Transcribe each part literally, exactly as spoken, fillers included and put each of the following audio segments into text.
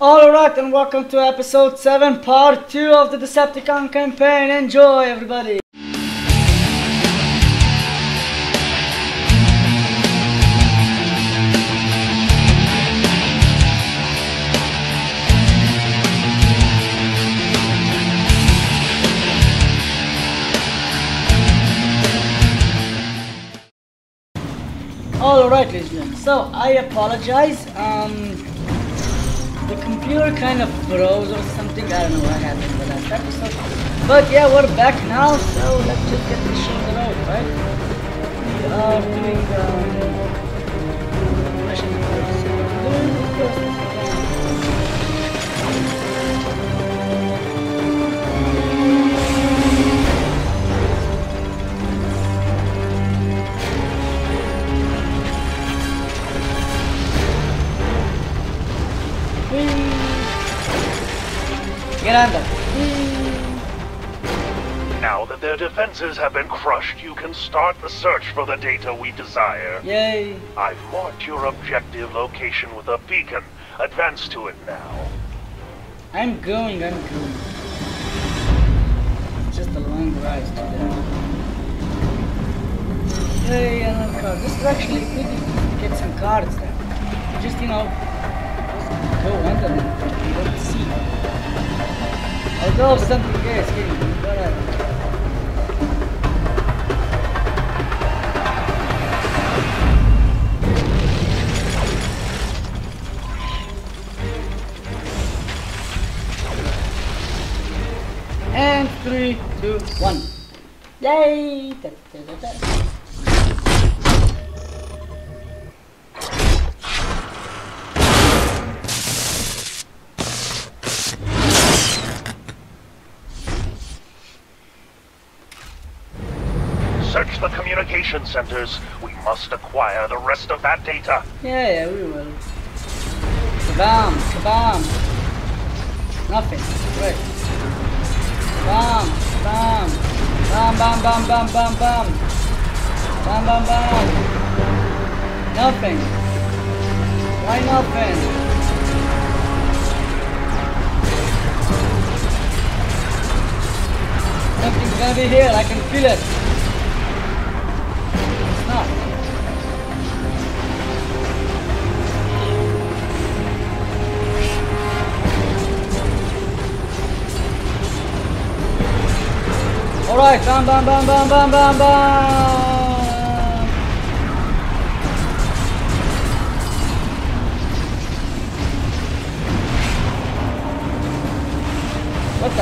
Alright, and welcome to episode seven, part two of the Decepticon campaign. Enjoy, everybody! Alright, listeners, so I apologize. Um... The computer kind of froze or something. I don't know what happened in the last episode. But yeah, we're back now, so let's just get this shit on the road, right? We are doing now that their defenses have been crushed, you can start the search for the data we desire. Yay! I've marked your objective location with a beacon. Advance to it now. I'm going, I'm going. It's just a long rise today. Yay, another card. This is actually good. Get some cards then. Just, you know, just go under them. You don't see. Although something is getting whatever. And three, two, one. Yay! Da, da, da, da. Search the communication centers. We must acquire the rest of that data. Yeah, yeah, we will. Kabam, kabam. Nothing. Great. Bam, bam, bam, bam, bam, bam, bam, bam, bam, bam, bam. Nothing. Why nothing? Something's gonna be here. I can feel it. Alright, bam, bam, bam, bam, bam, bam, bam! What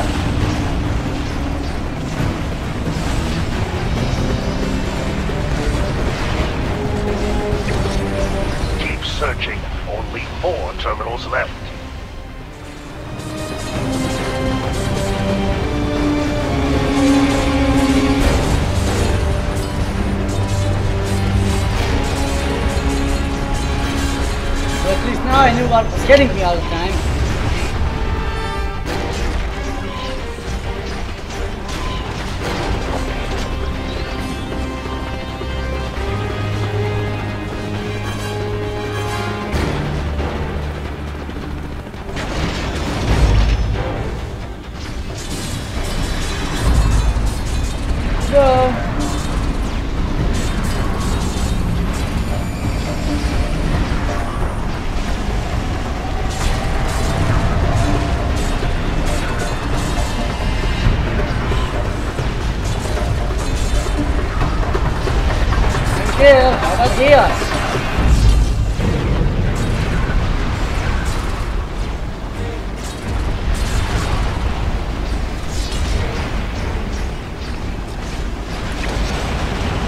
the? Keep searching. Only four terminals left. I knew what was getting me all the time. Yes.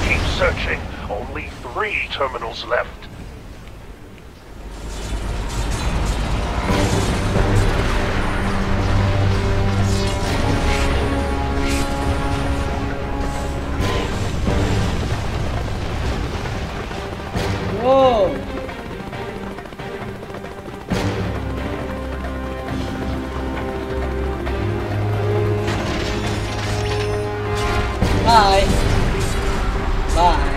Keep searching. Only three terminals left. Bye. Bye.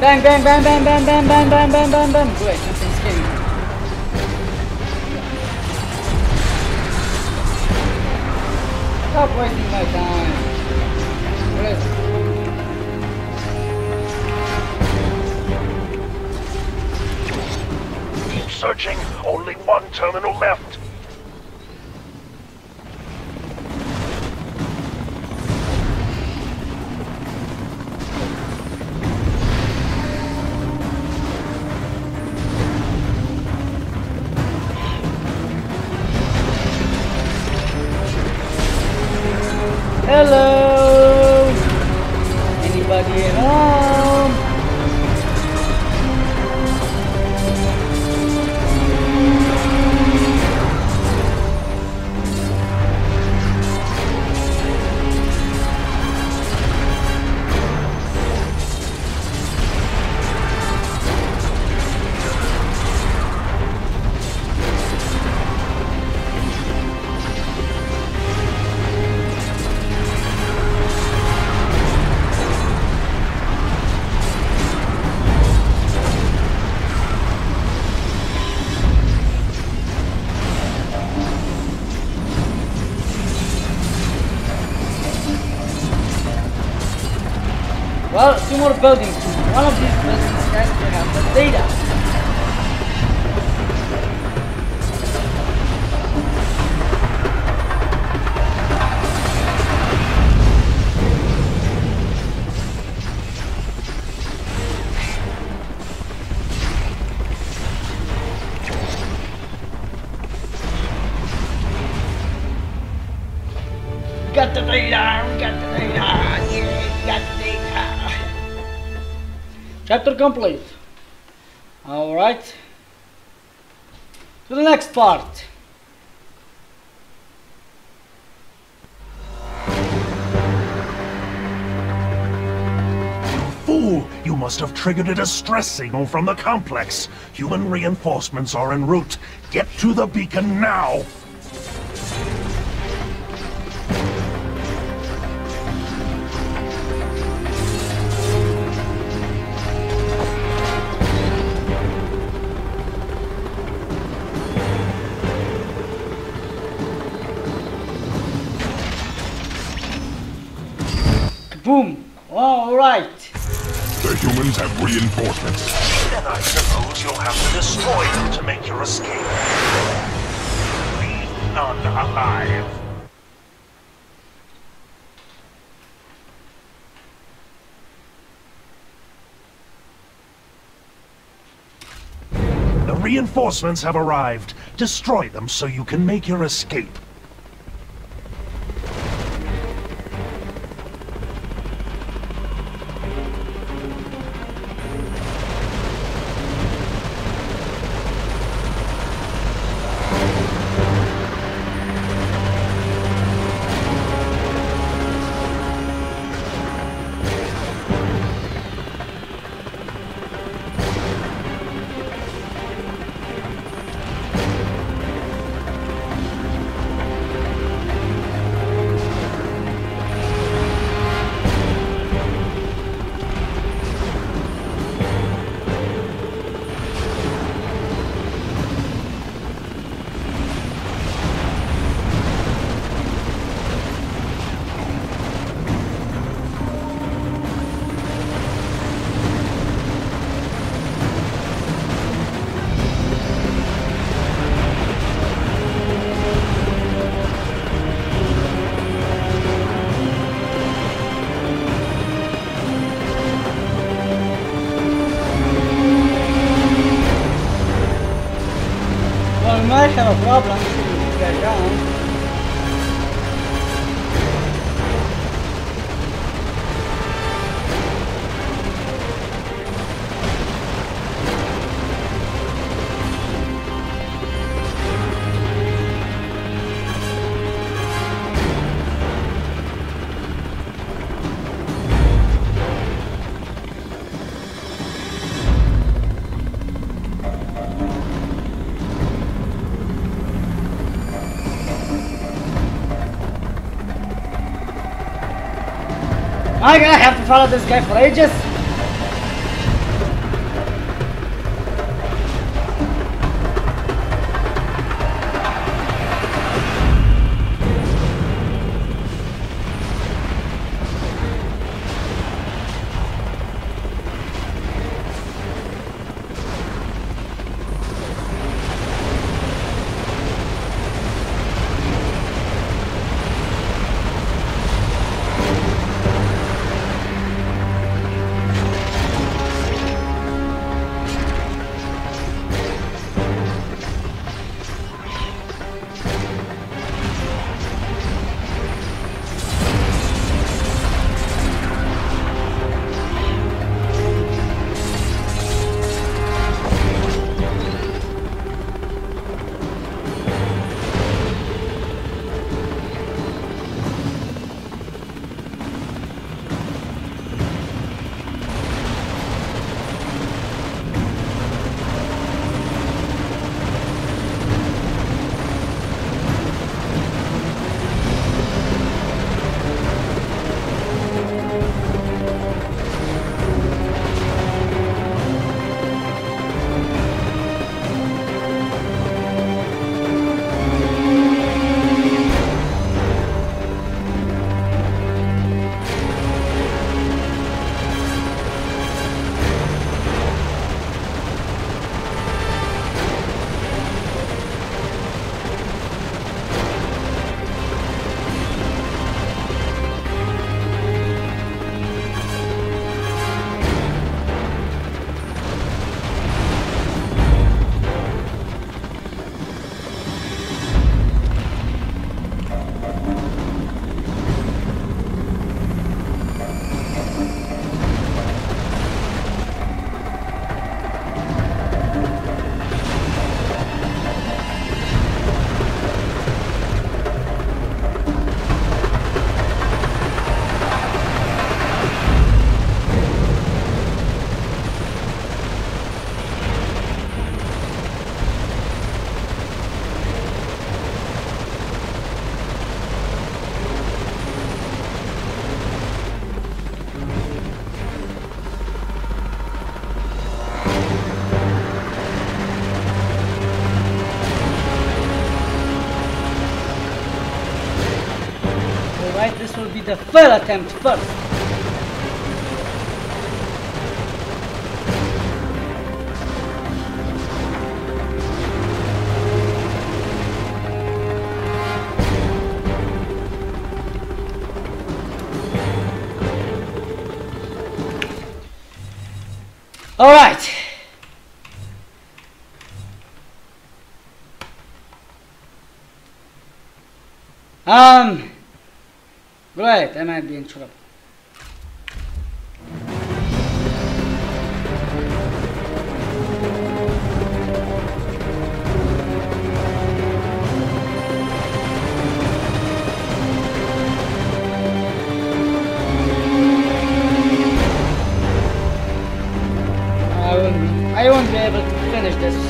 Bang, bang, bang, bang, bang, bang, bang, bang, bang, bang, bang. Wait, nothing's getting me. Stop wasting my time. What is it? Keep searching. Only one terminal left. Well, two more buildings. One of these buildings has to have the data. Got the data! We got the data! Yeah, got the data! Chapter complete. All right. To the next part. Fool, you must have triggered a distress signal from the complex. Human reinforcements are en route. Get to the beacon now. Boom! Alright! The humans have reinforcements. Then I suppose you'll have to destroy them to make your escape. Leave none alive. The reinforcements have arrived. Destroy them so you can make your escape. Well, we might have a problem if we get down. I'm gonna have to follow this guy for ages. This will be the fail attempt first. All right. Um. Right, I might be in trouble. I won't, I won't be able to finish this.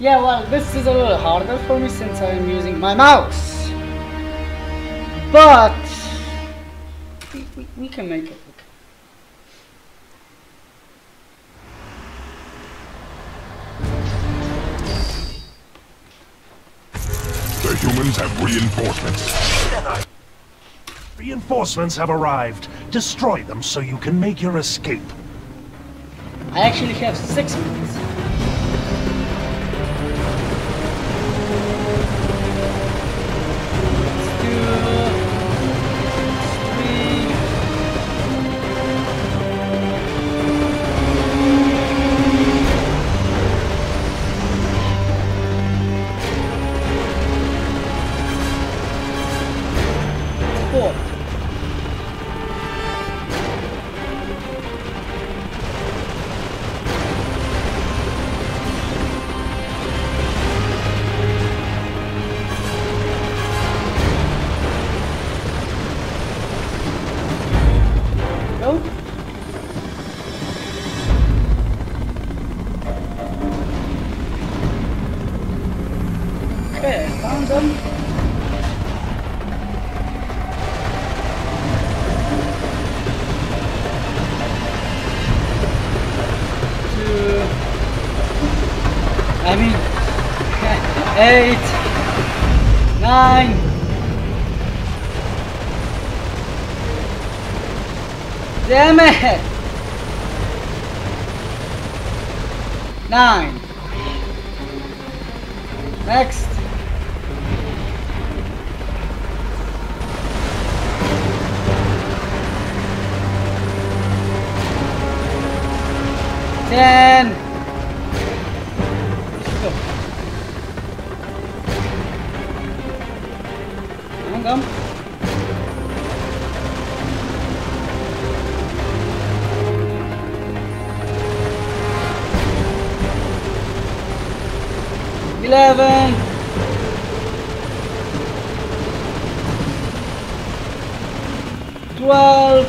Yeah, well, this is a little harder for me since I'm using my mouse. But we, we, we can make it. The humans have reinforcements. Reinforcements have arrived. Destroy them so you can make your escape. I actually have six minutes. I mean, eight, nine. Damn it! Nine. Next. Ten. Eleven. Twelve.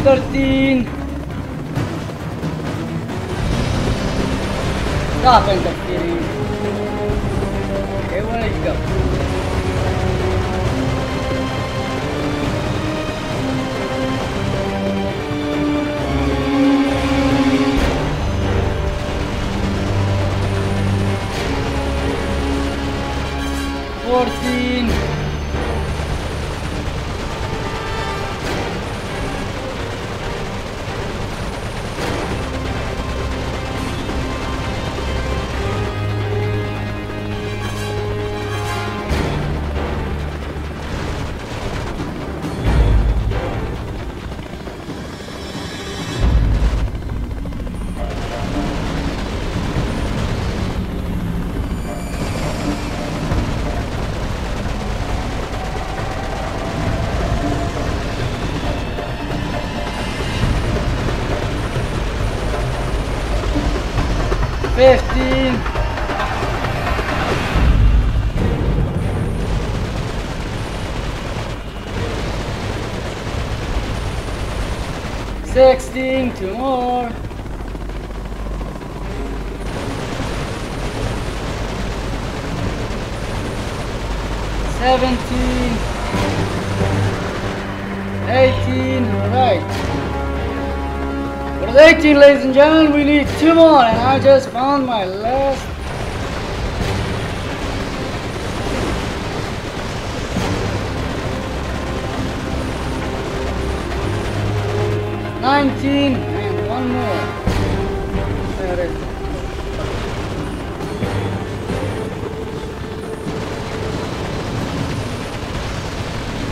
Thirteen. Stop interfering. Okay, where did you go? Fourteen. fifteen. Sixteen, two more. Seventeen. Eighteen, alright. For the eighteen, ladies and gentlemen, we need two more, and I just found my last. nineteen, and one more. There it is.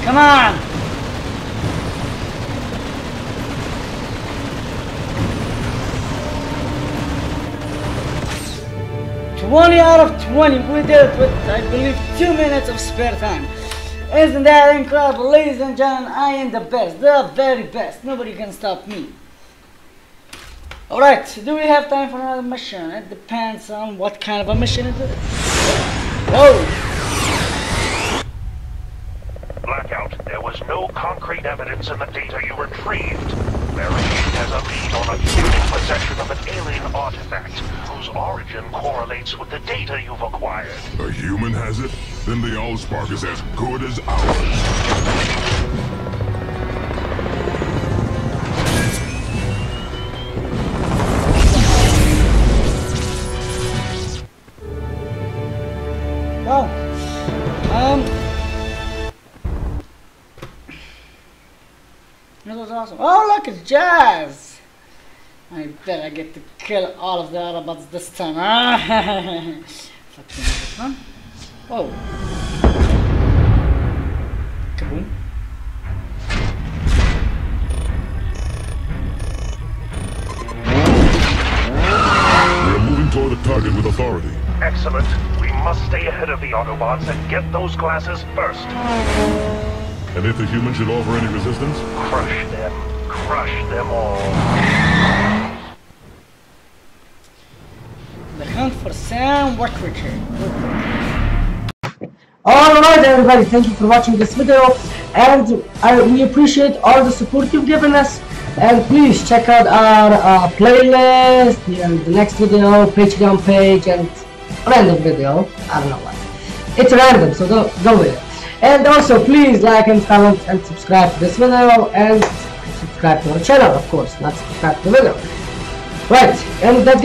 Come on! twenty out of twenty, we did it with, I believe, two minutes of spare time. Isn't that incredible? Ladies and gentlemen, I am the best, the very best. Nobody can stop me. Alright, do we have time for another mission? It depends on what kind of a mission it is. Whoa! Blackout, there was no no concrete evidence in the data you retrieved. Barricade has a lead on a human possession of an alien artifact whose origin correlates with the data you've acquired. A human has it? Then the Allspark is as good as ours. Awesome. Oh, look, it's Jazz! I bet I get to kill all of the Autobots this time, huh? Fucking whoa. Kaboom. We are moving toward the target with authority. Excellent. We must stay ahead of the Autobots and get those glasses first. And if the human should offer any resistance? Crush them. Crush them all. The hunt for Sam Witwicker. Alright everybody, thank you for watching this video. And I, we appreciate all the support you've given us. And please check out our uh, playlist, and the next video, Patreon page, and random video. I don't know what. It's random, so go, go with it. And also, please like and comment and subscribe to this video, and subscribe to our channel, of course, not subscribe to the video. Right, and that